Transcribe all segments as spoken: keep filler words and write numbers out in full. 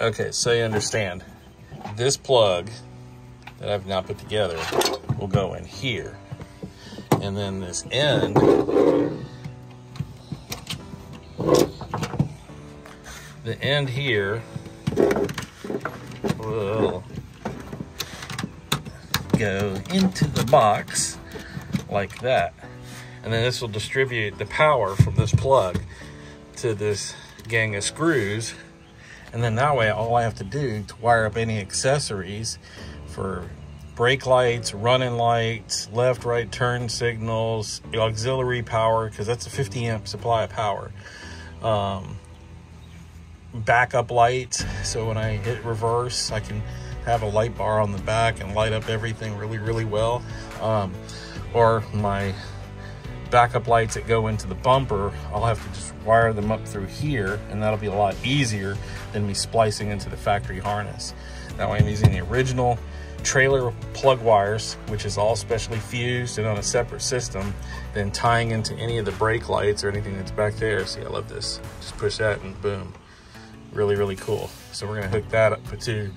Okay, so you understand. This plug that I've now put together will go in here. And then this end the end here will go into the box like that. And then this will distribute the power from this plug to this gang of screws. And then that way, all I have to do to wire up any accessories for brake lights, running lights, left, right turn signals, auxiliary power, because that's a fifty amp supply of power. Um, backup lights, so when I hit reverse, I can have a light bar on the back and light up everything really, really well. Um, or my backup lights that go into the bumper, I'll have to just wire them up through here, and that'll be a lot easier than me splicing into the factory harness. That way I'm using the original trailer plug wires, which is all specially fused and on a separate system, then tying into any of the brake lights or anything that's back there. See, I love this. Just push that and boom. Really, really cool. So we're gonna hook that up to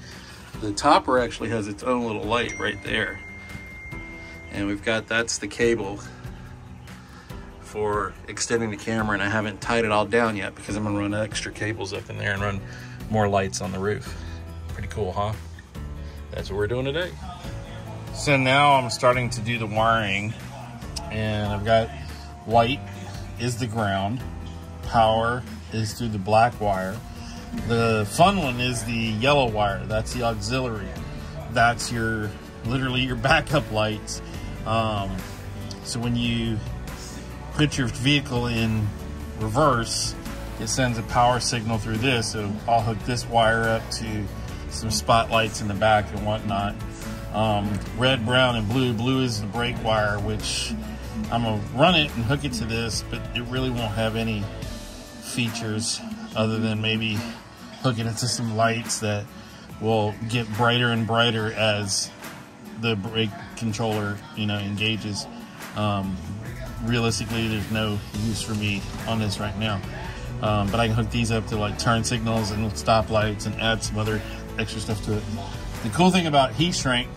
the topper. Actually has its own little light right there. And we've got, that's the cable for extending the camera, and I haven't tied it all down yet because I'm gonna run extra cables up in there and run more lights on the roof. Pretty cool, huh? That's what we're doing today. So now I'm starting to do the wiring, and I've got light is the ground, power is through the black wire. The fun one is the yellow wire. That's the auxiliary. That's your, literally your backup lights. Um, so when you put your vehicle in reverse, it sends a power signal through this. So I'll hook this wire up to some spotlights in the back and whatnot. Um, red, brown, and blue. Blue is the brake wire, which I'm gonna run it and hook it to this, but it really won't have any features other than maybe hooking it to some lights that will get brighter and brighter as the brake controller, you know, engages. Um, realistically, there's no use for me on this right now, um, but I can hook these up to like turn signals and stop lights and add some other extra stuff to it. The cool thing about heat shrink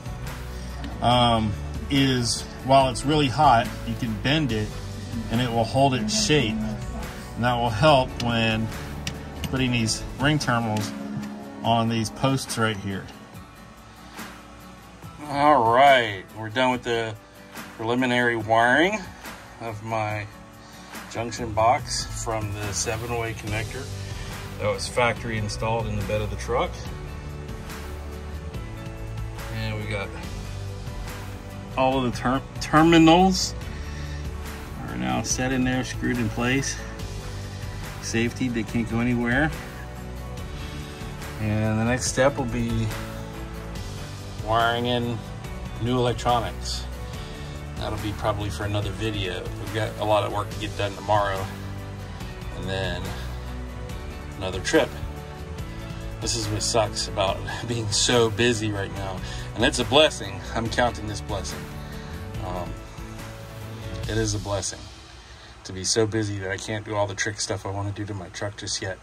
um, is while it's really hot, you can bend it and it will hold its shape, and that will help when putting these ring terminals on these posts right here. All right, we're done with the preliminary wiring of my junction box from the seven-way connector that was factory installed in the bed of the truck. And we got all of the ter terminals are now set in there, screwed in place. Safety, they can't go anywhere. And the next step will be wiring in new electronics. That'll be probably for another video. We've got a lot of work to get done tomorrow, and then another trip. This is what sucks about being so busy right now, and it's a blessing. I'm counting this blessing. Um, it is a blessing to be so busy that I can't do all the trick stuff I want to do to my truck just yet.